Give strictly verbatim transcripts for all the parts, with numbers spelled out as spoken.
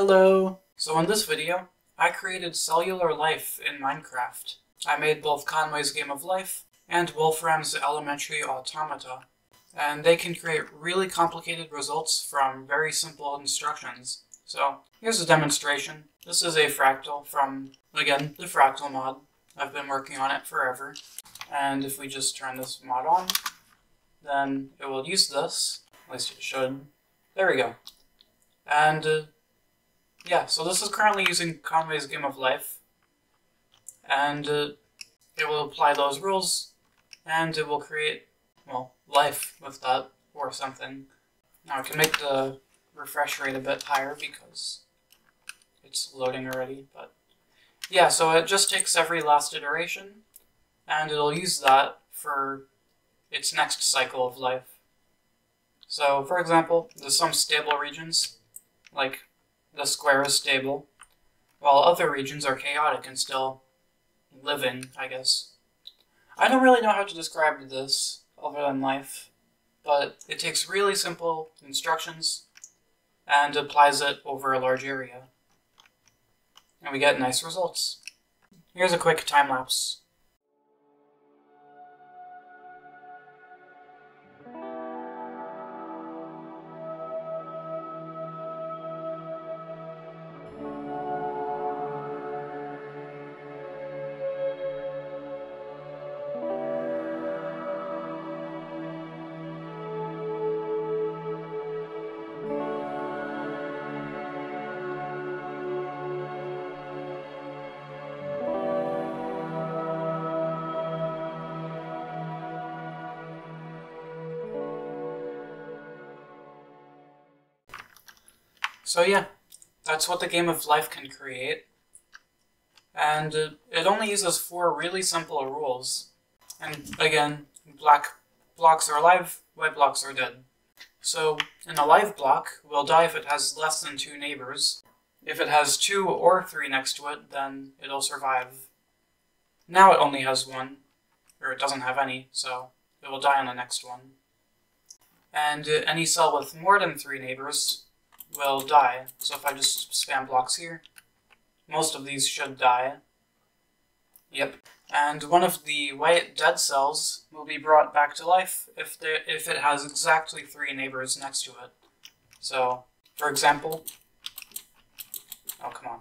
Hello! So in this video, I created cellular life in Minecraft. I made both Conway's Game of Life and Wolfram's Elementary Automata, and they can create really complicated results from very simple instructions. So here's a demonstration. This is a fractal from, again, the Fractal mod. I've been working on it forever. And if we just turn this mod on, then it will use this. At least it should. There we go. And uh, yeah, so this is currently using Conway's Game of Life. And uh, it will apply those rules, and it will create, well, life with that, or something. Now I can make the refresh rate a bit higher because it's loading already, but yeah, so it just takes every last iteration, and it'll use that for its next cycle of life. So, for example, there's some stable regions, like the square is stable, while other regions are chaotic and still living, I guess. I don't really know how to describe this other than life, but it takes really simple instructions and applies it over a large area. And we get nice results. Here's a quick time-lapse. So yeah, that's what the Game of Life can create, and uh, it only uses four really simple rules, and again, black blocks are alive, white blocks are dead. So an alive block will die if it has less than two neighbors. If it has two or three next to it, then it'll survive. Now it only has one, or it doesn't have any, so it will die on the next one. And uh, any cell with more than three neighbors will die. So if I just spam blocks here, most of these should die. Yep. And one of the white dead cells will be brought back to life if they, if it has exactly three neighbors next to it. So, for example, oh come on,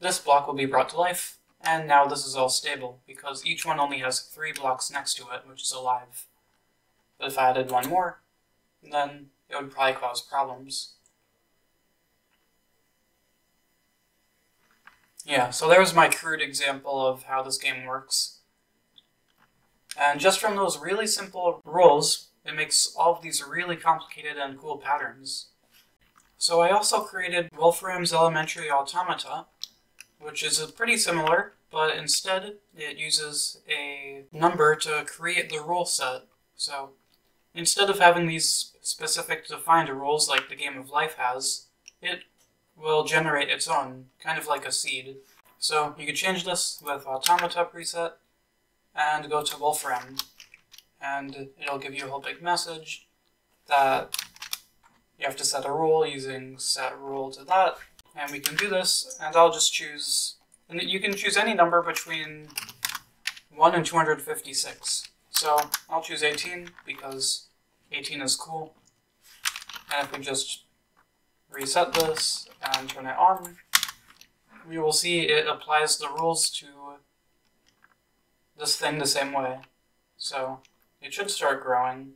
this block will be brought to life, and now this is all stable, because each one only has three blocks next to it, which is alive. But if I added one more, then it would probably cause problems. Yeah, so there's my crude example of how this game works. And just from those really simple rules, it makes all of these really complicated and cool patterns. So I also created Wolfram's Elementary Automata, which is pretty similar, but instead it uses a number to create the rule set. So instead of having these specific defined rules like the Game of Life has, it will generate its own, kind of like a seed. So you can change this with Automata preset, and go to Wolfram, and it'll give you a whole big message that you have to set a rule using set rule to that, and we can do this, and I'll just choose, and you can choose any number between one and two hundred fifty-six. So I'll choose eighteen, because eighteen is cool, and if we just reset this and turn it on, we will see it applies the rules to this thing the same way. So it should start growing.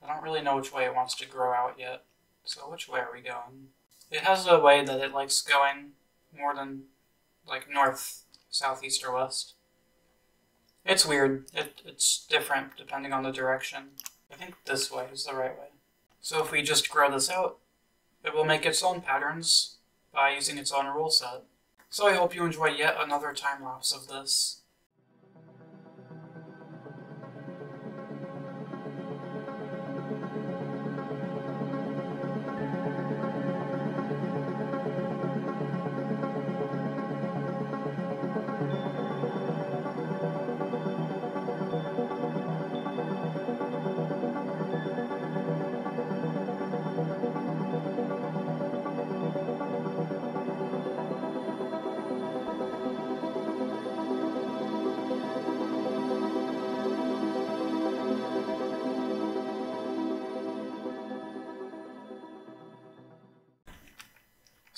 I don't really know which way it wants to grow out yet. So which way are we going? It has a way that it likes going more than like north, southeast, or west. It's weird. It, it's different depending on the direction. I think this way is the right way. So if we just grow this out, it will make its own patterns by using its own rule set. So I hope you enjoy yet another time-lapse of this.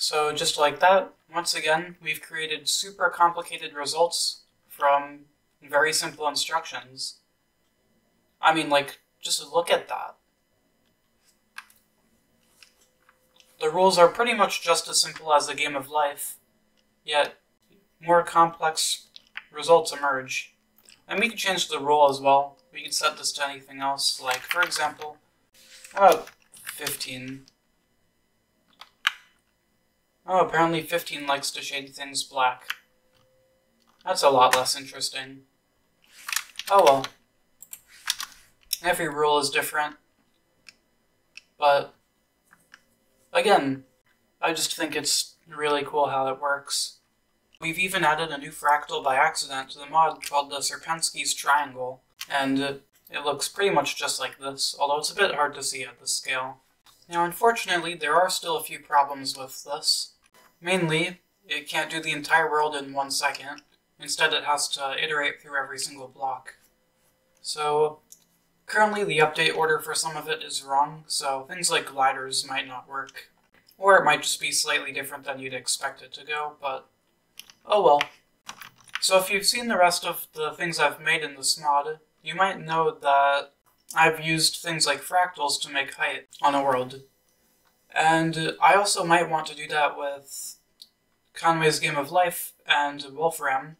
So just like that, once again, we've created super complicated results from very simple instructions. I mean, like, just look at that. The rules are pretty much just as simple as the game of life, yet more complex results emerge. And we can change the rule as well. We can set this to anything else, like, for example, oh, fifteen. Oh, apparently fifteen likes to shade things black. That's a lot less interesting. Oh well. Every rule is different, but again, I just think it's really cool how it works. We've even added a new fractal by accident to the mod called the Sierpinski's Triangle, and it, it looks pretty much just like this, although it's a bit hard to see at this scale. Now, unfortunately, there are still a few problems with this. Mainly, it can't do the entire world in one second. Instead, it has to iterate through every single block. So currently, the update order for some of it is wrong, so things like gliders might not work. Or it might just be slightly different than you'd expect it to go, but oh well. So if you've seen the rest of the things I've made in this mod, you might know that I've used things like fractals to make height on a world. And I also might want to do that with Conway's Game of Life and Wolfram.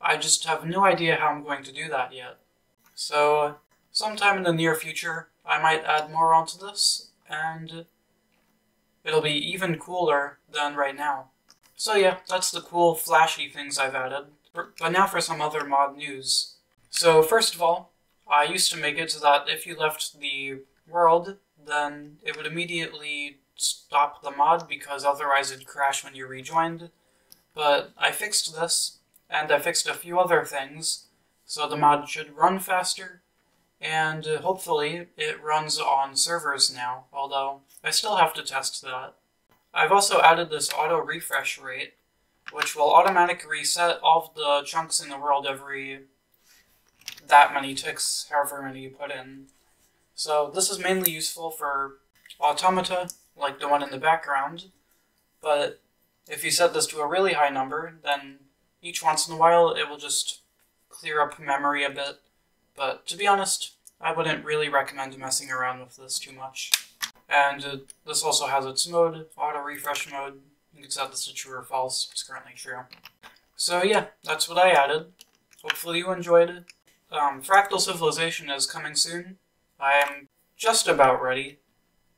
I just have no idea how I'm going to do that yet. So sometime in the near future, I might add more onto this, and it'll be even cooler than right now. So yeah, that's the cool, flashy things I've added. But now for some other mod news. So first of all, I used to make it so that if you left the world, then it would immediately stop the mod, because otherwise it'd crash when you rejoined. But I fixed this, and I fixed a few other things, so the mod should run faster. And hopefully it runs on servers now, although I still have to test that. I've also added this auto refresh rate, which will automatically reset all of the chunks in the world every that many ticks, however many you put in. So this is mainly useful for automata, like the one in the background, but if you set this to a really high number, then each once in a while it will just clear up memory a bit. But to be honest, I wouldn't really recommend messing around with this too much. And uh, this also has its mode, auto refresh mode. You can set this to true or false, it's currently true. So yeah, that's what I added. Hopefully you enjoyed it. Um, Fractal Civilization is coming soon. I am just about ready,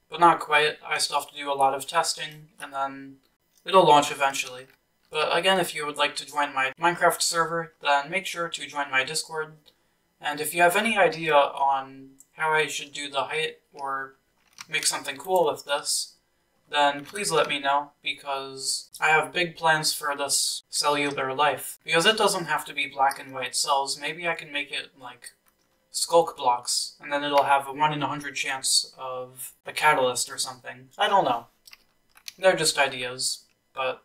but not quite. I still have to do a lot of testing, and then it'll launch eventually. But again, if you would like to join my Minecraft server, then make sure to join my Discord. And if you have any idea on how I should do the height or make something cool with this, then please let me know, because I have big plans for this cellular life. Because it doesn't have to be black and white cells, maybe I can make it like skulk blocks, and then it'll have a one in a hundred chance of a catalyst or something. I don't know. They're just ideas, but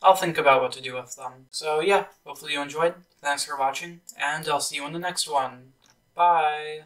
I'll think about what to do with them. So yeah, hopefully you enjoyed. Thanks for watching, and I'll see you in the next one. Bye!